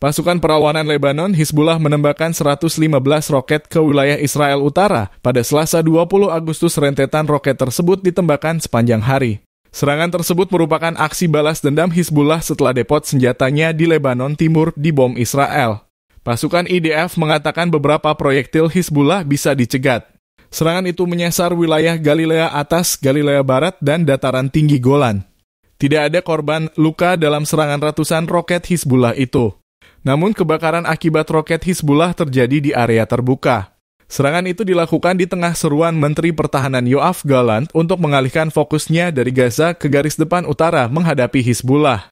Pasukan Perlawanan Lebanon Hizbullah menembakkan 115 roket ke wilayah Israel Utara. Pada Selasa 20 Agustus rentetan roket tersebut ditembakkan sepanjang hari. Serangan tersebut merupakan aksi balas dendam Hizbullah setelah depot senjatanya di Lebanon Timur dibom Israel. Pasukan IDF mengatakan beberapa proyektil Hizbullah bisa dicegat. Serangan itu menyasar wilayah Galilea Atas, Galilea Barat, dan dataran tinggi Golan. Tidak ada korban luka dalam serangan ratusan roket Hizbullah itu. Namun kebakaran akibat roket Hizbullah terjadi di area terbuka. Serangan itu dilakukan di tengah seruan Menteri Pertahanan Yoav Gallant untuk mengalihkan fokusnya dari Gaza ke garis depan utara menghadapi Hizbullah.